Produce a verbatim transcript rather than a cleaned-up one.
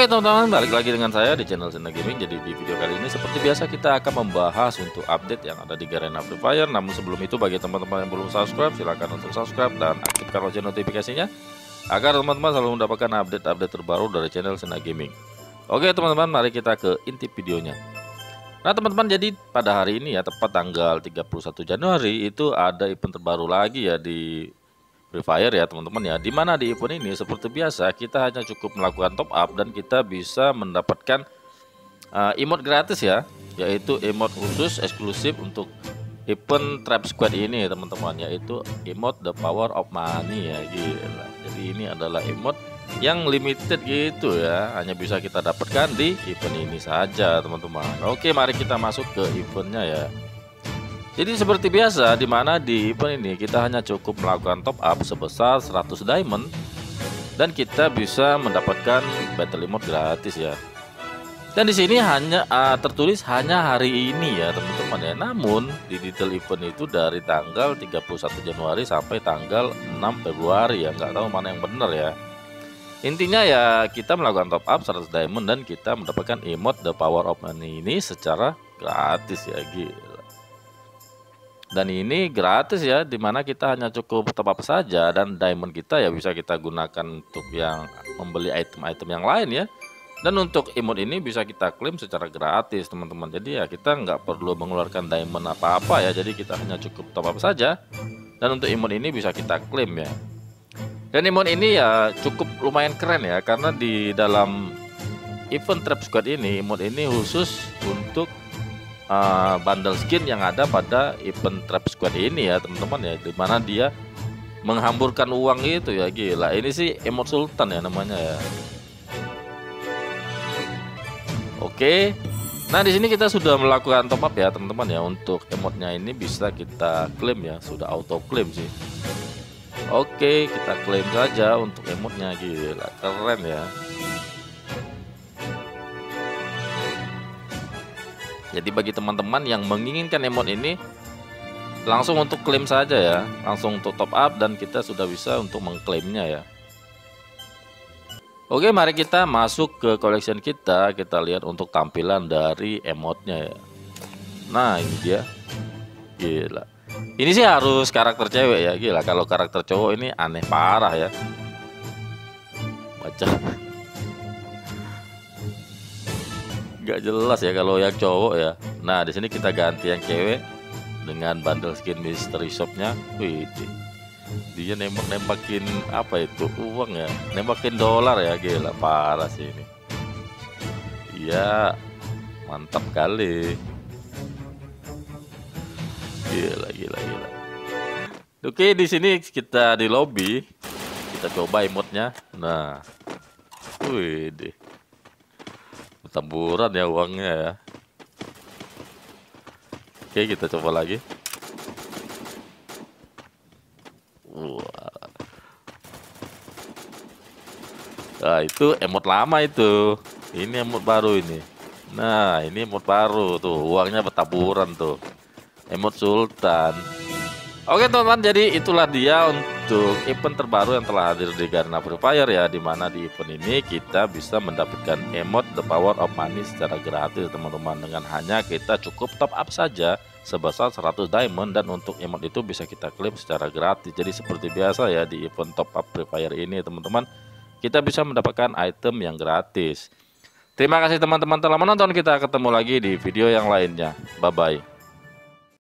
Oke teman-teman, balik lagi dengan saya di channel Zena Gaming. Jadi di video kali ini seperti biasa kita akan membahas untuk update yang ada di Garena Free Fire. Namun sebelum itu bagi teman-teman yang belum subscribe, silahkan untuk subscribe dan aktifkan lonceng notifikasinya agar teman-teman selalu mendapatkan update-update terbaru dari channel Zena Gaming. Oke teman-teman, mari kita ke inti videonya. Nah teman-teman, jadi pada hari ini ya, tepat tanggal tiga puluh satu Januari itu ada event terbaru lagi ya di Free Fire ya teman-teman ya, dimana di event ini seperti biasa kita hanya cukup melakukan top up dan kita bisa mendapatkan uh, emote gratis ya, yaitu emote khusus eksklusif untuk event trap squad ini teman-teman, yaitu emote the power of money ya. Gila. Jadi ini adalah emote yang limited gitu ya, hanya bisa kita dapatkan di event ini saja teman-teman. Oke, mari kita masuk ke eventnya ya. Jadi seperti biasa, dimana di event ini kita hanya cukup melakukan top up sebesar seratus diamond dan kita bisa mendapatkan battle emote gratis ya. Dan di sini hanya uh, tertulis hanya hari ini ya teman-teman ya. Namun di detail event itu dari tanggal tiga puluh satu Januari sampai tanggal enam Februari ya. Nggak tahu mana yang benar ya. Intinya ya kita melakukan top up seratus diamond dan kita mendapatkan emote the power of money ini secara gratis ya. Gila. Dan ini gratis ya, dimana kita hanya cukup top up saja dan diamond kita ya bisa kita gunakan untuk yang membeli item-item yang lain ya. Dan untuk emote ini bisa kita klaim secara gratis teman-teman. Jadi ya kita nggak perlu mengeluarkan diamond apa-apa ya. Jadi kita hanya cukup top up saja. Dan untuk emote ini bisa kita klaim ya. Dan emote ini ya cukup lumayan keren ya, karena di dalam event trap squad ini emote ini khusus untuk Uh, bundle skin yang ada pada event trap squad ini ya teman-teman ya, dimana dia menghamburkan uang itu ya. Gila, ini sih emote sultan ya namanya ya. Oke, nah di sini kita sudah melakukan top up ya teman-teman ya. Untuk emotenya ini bisa kita klaim ya, sudah auto klaim sih. Oke, kita klaim saja untuk emotenya. Gila, keren ya. Jadi bagi teman-teman yang menginginkan emote ini langsung untuk klaim saja ya, langsung untuk top up dan kita sudah bisa untuk mengklaimnya ya. Oke, mari kita masuk ke collection kita, kita lihat untuk tampilan dari emotenya ya. Nah ini dia. Gila, ini sih harus karakter cewek ya. Gila, kalau karakter cowok ini aneh parah ya. Baca gak jelas ya kalau yang cowok ya. Nah di sini kita ganti yang cewek dengan bundle skin mystery shopnya. Wih, dia nembak nembakin apa itu, uang ya, nembakin dolar ya. Gila, parah sih ini. Iya, mantap kali. Gila, gila, gila. Oke, di sini kita di lobby kita coba emotnya. Nah, wih deh. Taburan ya uangnya ya. Oke, kita coba lagi. Wah. Nah, itu emote lama itu. Ini emote baru ini. Nah, ini emote baru tuh, uangnya bertaburan tuh. Emote sultan. Oke teman-teman, jadi itulah dia untuk event terbaru yang telah hadir di Garena Free Fire ya, dimana di event ini kita bisa mendapatkan emote the power of money secara gratis teman-teman, dengan hanya kita cukup top up saja sebesar seratus diamond dan untuk emote itu bisa kita klaim secara gratis. Jadi seperti biasa ya di event top up Free Fire ini teman-teman, kita bisa mendapatkan item yang gratis. Terima kasih teman-teman telah menonton, kita ketemu lagi di video yang lainnya. Bye bye.